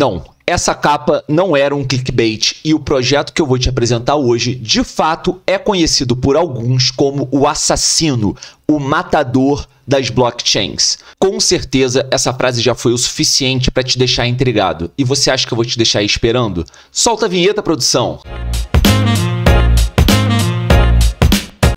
Não, essa capa não era um clickbait e o projeto que eu vou te apresentar hoje, de fato, é conhecido por alguns como o assassino, o matador das blockchains. Com certeza, essa frase já foi o suficiente para te deixar intrigado. E você acha que eu vou te deixar aí esperando? Solta a vinheta, produção!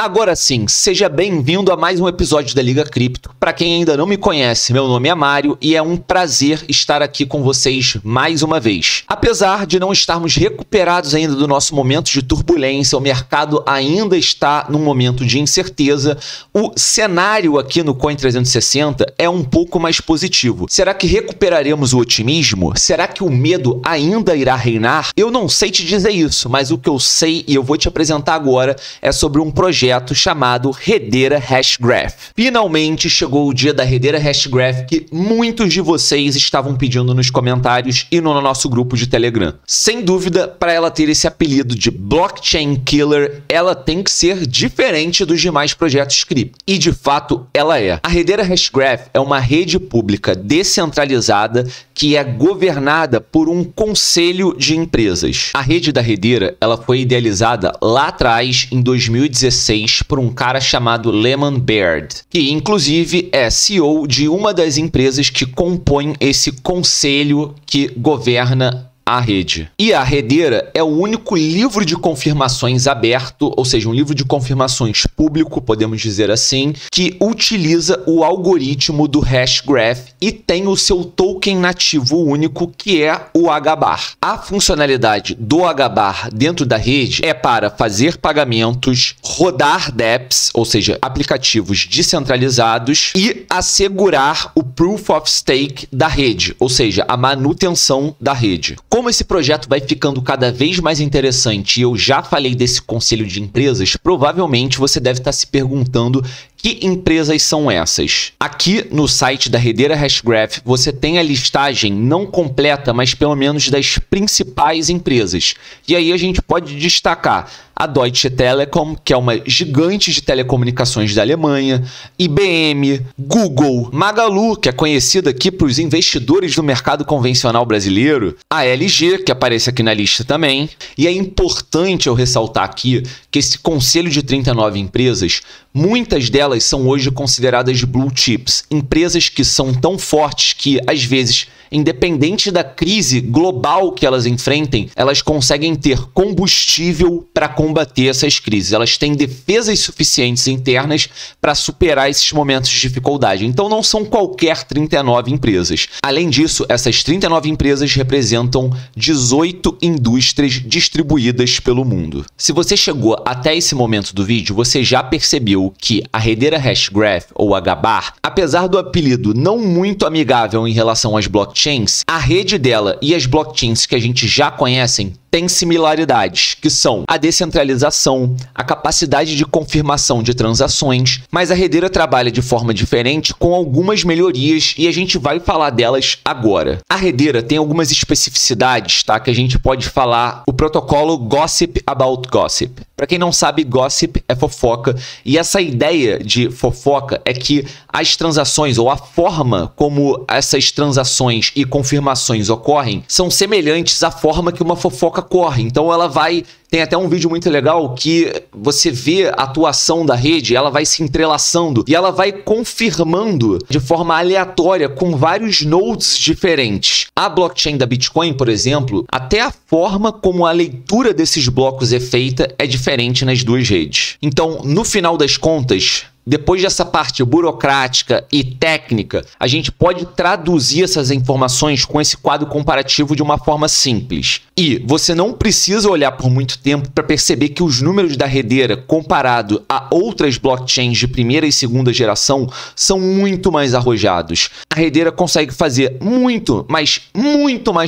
Agora sim, seja bem-vindo a mais um episódio da Liga Cripto. Para quem ainda não me conhece, meu nome é Mário e é um prazer estar aqui com vocês mais uma vez. Apesar de não estarmos recuperados ainda do nosso momento de turbulência, o mercado ainda está num momento de incerteza, o cenário aqui no Coin 360 é um pouco mais positivo. Será que recuperaremos o otimismo? Será que o medo ainda irá reinar? Eu não sei te dizer isso, mas o que eu sei e eu vou te apresentar agora é sobre um projeto chamado Hedera Hashgraph. Finalmente chegou o dia da Hedera Hashgraph que muitos de vocês estavam pedindo nos comentários e no nosso grupo de Telegram. Sem dúvida, para ela ter esse apelido de Blockchain Killer, ela tem que ser diferente dos demais projetos cripto. E de fato, ela é. A Hedera Hashgraph é uma rede pública descentralizada que é governada por um conselho de empresas. A rede da Hedera, ela foi idealizada lá atrás, em 2016, por um cara chamado Leemon Baird, que inclusive é CEO de uma das empresas que compõem esse conselho que governa a rede. E a Hedera é o único livro de confirmações aberto, ou seja, um livro de confirmações público, podemos dizer assim, que utiliza o algoritmo do Hashgraph e tem o seu token nativo único, que é o HBAR. A funcionalidade do HBAR dentro da rede é para fazer pagamentos, rodar dApps, ou seja, aplicativos descentralizados, e assegurar o Proof of Stake da rede, ou seja, a manutenção da rede. Como esse projeto vai ficando cada vez mais interessante, e eu já falei desse conselho de empresas, provavelmente você deve estar se perguntando que empresas são essas. Aqui no site da Hedera Hashgraph você tem a listagem não completa, mas pelo menos das principais empresas. E aí a gente pode destacar a Deutsche Telekom, que é uma gigante de telecomunicações da Alemanha, IBM, Google, Magalu, que é conhecida aqui para os investidores do mercado convencional brasileiro, a LG, que aparece aqui na lista também. E é importante eu ressaltar aqui que esse conselho de 39 empresas, muitas delas são hoje consideradas blue chips, empresas que são tão fortes que, às vezes, independente da crise global que elas enfrentem, elas conseguem ter combustível para combater essas crises. Elas têm defesas suficientes internas para superar esses momentos de dificuldade. Então não são qualquer 39 empresas. Além disso, essas 39 empresas representam 18 indústrias distribuídas pelo mundo. Se você chegou até esse momento do vídeo, você já percebeu que a Hedera Hashgraph, ou HBAR, apesar do apelido não muito amigável em relação às blockchains, a rede dela e as blockchains que a gente já conhecem tem similaridades, que são a descentralização, a capacidade de confirmação de transações, mas a Hedera trabalha de forma diferente com algumas melhorias e a gente vai falar delas agora. A Hedera tem algumas especificidades, tá? Que a gente pode falar o protocolo Gossip About Gossip. Para quem não sabe, gossip é fofoca, e essa ideia de fofoca é que as transações, ou a forma como essas transações e confirmações ocorrem, são semelhantes à forma que uma fofoca corre. Então ela vai... Tem até um vídeo muito legal que você vê a atuação da rede, ela vai se entrelaçando e ela vai confirmando de forma aleatória com vários nodes diferentes. A blockchain da Bitcoin, por exemplo, até a forma como a leitura desses blocos é feita é diferente nas duas redes. Então, no final das contas, depois dessa parte burocrática e técnica, a gente pode traduzir essas informações com esse quadro comparativo de uma forma simples. E você não precisa olhar por muito tempo para perceber que os números da Hedera, comparado a outras blockchains de primeira e segunda geração, são muito mais arrojados. A Hedera consegue fazer muito mais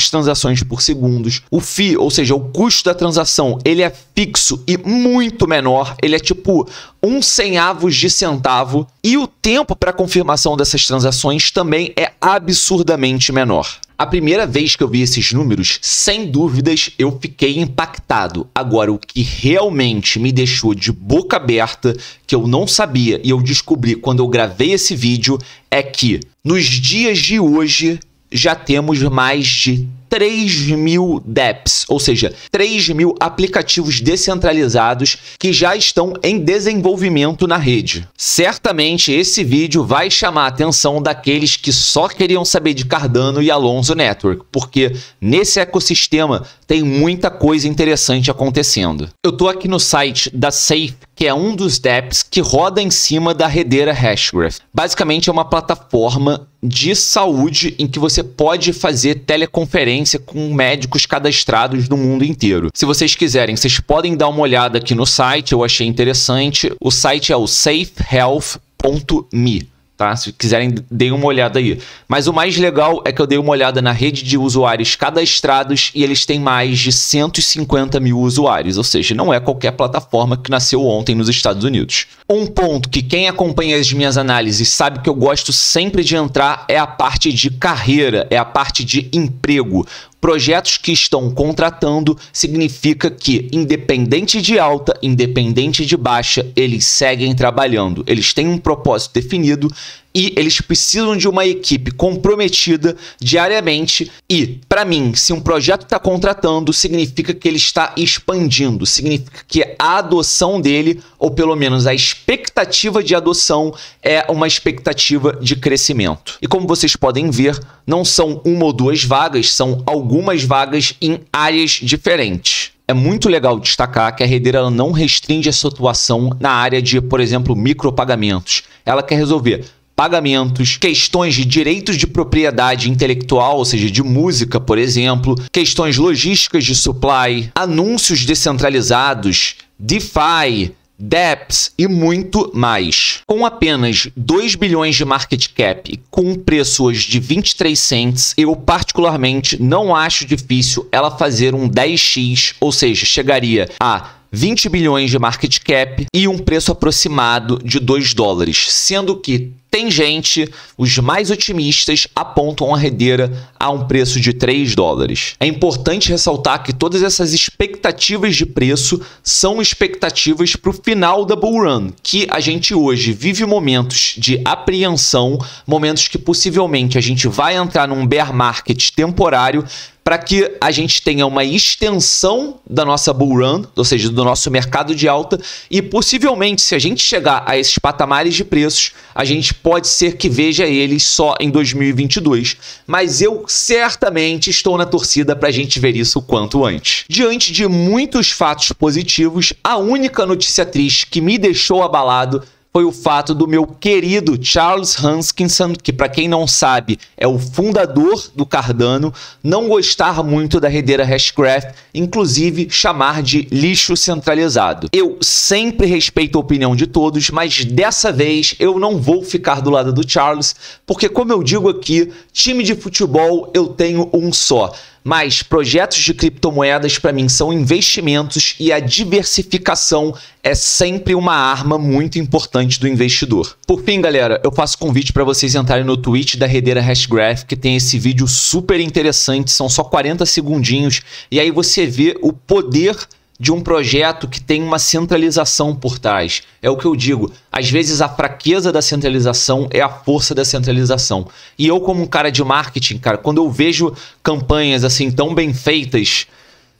transações por segundos. O fee, ou seja, o custo da transação, ele é fixo e muito menor. Ele é tipo 1 centavo de centavo, e o tempo para confirmação dessas transações também é absurdamente menor. A primeira vez que eu vi esses números, sem dúvidas, eu fiquei impactado. Agora, o que realmente me deixou de boca aberta, que eu não sabia e eu descobri quando eu gravei esse vídeo, é que nos dias de hoje já temos mais de 3 mil dApps, ou seja, 3 mil aplicativos descentralizados que já estão em desenvolvimento na rede. Certamente esse vídeo vai chamar a atenção daqueles que só queriam saber de Cardano e Alonso Network, porque nesse ecossistema tem muita coisa interessante acontecendo. Eu estou aqui no site da Safe, que é um dos dApps que roda em cima da Hedera Hashgraph. Basicamente é uma plataforma de saúde em que você pode fazer teleconferência com médicos cadastrados do mundo inteiro. Se vocês quiserem, vocês podem dar uma olhada aqui no site, eu achei interessante. O site é o safehealth.me. Tá? Se quiserem, deem uma olhada aí. Mas o mais legal é que eu dei uma olhada na rede de usuários cadastrados e eles têm mais de 150 mil usuários, ou seja, não é qualquer plataforma que nasceu ontem nos Estados Unidos. Um ponto que quem acompanha as minhas análises sabe que eu gosto sempre de entrar é a parte de carreira, é a parte de emprego. Projetos que estão contratando significa que, independente de alta, independente de baixa, eles seguem trabalhando. Eles têm um propósito definido e eles precisam de uma equipe comprometida diariamente. E, para mim, se um projeto está contratando, significa que ele está expandindo, significa que a adoção dele, ou pelo menos a expectativa de adoção, é uma expectativa de crescimento. E como vocês podem ver, não são uma ou duas vagas, são algumas vagas em áreas diferentes. É muito legal destacar que a Hedera não restringe a sua atuação na área de, por exemplo, micropagamentos. Ela quer resolver pagamentos, questões de direitos de propriedade intelectual, ou seja, de música, por exemplo, questões logísticas de supply, anúncios descentralizados, DeFi, dApps e muito mais. Com apenas 2 bilhões de market cap, com um preço hoje de 23 cents, eu particularmente não acho difícil ela fazer um 10x, ou seja, chegaria a 20 bilhões de market cap e um preço aproximado de 2 dólares, sendo que tem gente, os mais otimistas, apontam a Hedera a um preço de 3 dólares. É importante ressaltar que todas essas expectativas de preço são expectativas para o final da bull run, que a gente hoje vive momentos de apreensão, momentos que possivelmente a gente vai entrar num bear market temporário, para que a gente tenha uma extensão da nossa bull run, ou seja, do nosso mercado de alta, e possivelmente, se a gente chegar a esses patamares de preços, a gente pode ser que veja eles só em 2022, mas eu certamente estou na torcida para a gente ver isso o quanto antes. Diante de muitos fatos positivos, a única notícia triste que me deixou abalado foi o fato do meu querido Charles Hoskinson, que para quem não sabe é o fundador do Cardano, não gostar muito da Hedera Hashgraph, inclusive chamar de lixo centralizado. Eu sempre respeito a opinião de todos, mas dessa vez eu não vou ficar do lado do Charles, porque como eu digo aqui, time de futebol eu tenho um só. Mas projetos de criptomoedas para mim são investimentos e a diversificação é sempre uma arma muito importante do investidor. Por fim, galera, eu faço convite para vocês entrarem no Twitch da Hedera Hashgraph, que tem esse vídeo super interessante, são só 40 segundinhos, e aí você vê o poder de um projeto que tem uma centralização por trás. É o que eu digo, às vezes a fraqueza da centralização é a força da centralização. E eu, como um cara de marketing, cara, quando eu vejo campanhas assim tão bem feitas,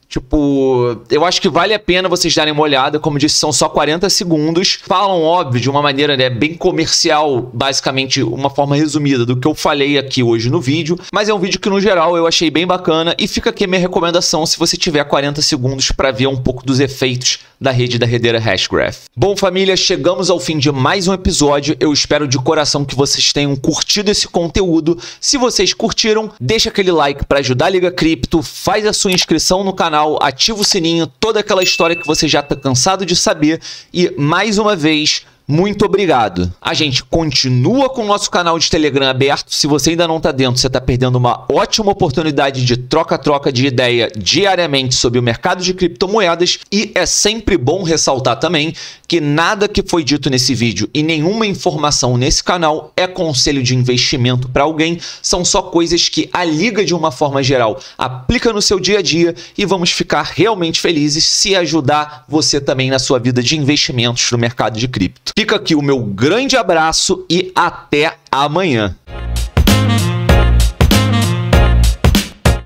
tipo, eu acho que vale a pena vocês darem uma olhada. Como disse, são só 40 segundos. Falam, óbvio, de uma maneira, né, bem comercial, basicamente uma forma resumida do que eu falei aqui hoje no vídeo. Mas é um vídeo que, no geral, eu achei bem bacana. E fica aqui a minha recomendação, se você tiver 40 segundos, para ver um pouco dos efeitos da rede da Hedera Hashgraph. Bom, família, chegamos ao fim de mais um episódio. Eu espero de coração que vocês tenham curtido esse conteúdo. Se vocês curtiram, deixa aquele like para ajudar a Liga Cripto, faz a sua inscrição no canal, ativa o sininho, toda aquela história que você já está cansado de saber. E, mais uma vez, muito obrigado. A gente continua com o nosso canal de Telegram aberto. Se você ainda não está dentro, você está perdendo uma ótima oportunidade de troca-troca de ideia diariamente sobre o mercado de criptomoedas. E é sempre bom ressaltar também que nada que foi dito nesse vídeo e nenhuma informação nesse canal é conselho de investimento para alguém. São só coisas que a Liga, de uma forma geral, aplica no seu dia a dia, e vamos ficar realmente felizes se ajudar você também na sua vida de investimentos no mercado de cripto. Fica aqui o meu grande abraço e até amanhã.